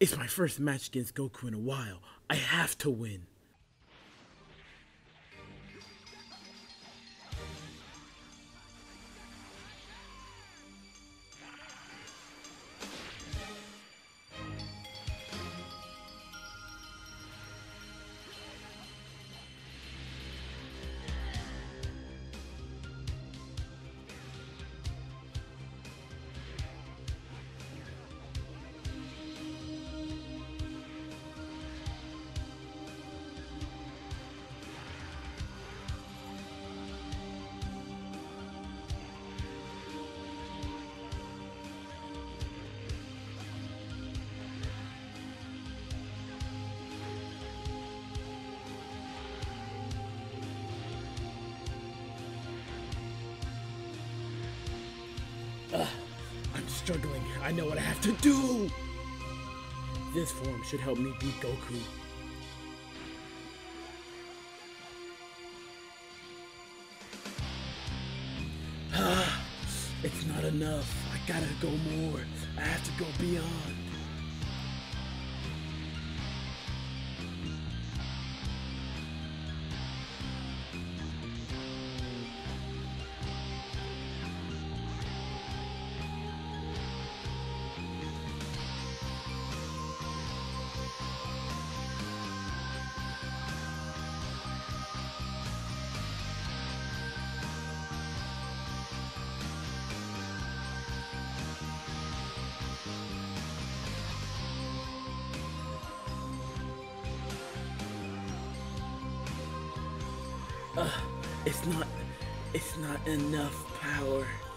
It's my first match against Goku in a while. I have to win. I'm struggling. I know what I have to do. This form should help me beat Goku. It's not enough. I gotta go more. I have to go beyond. It's not enough power.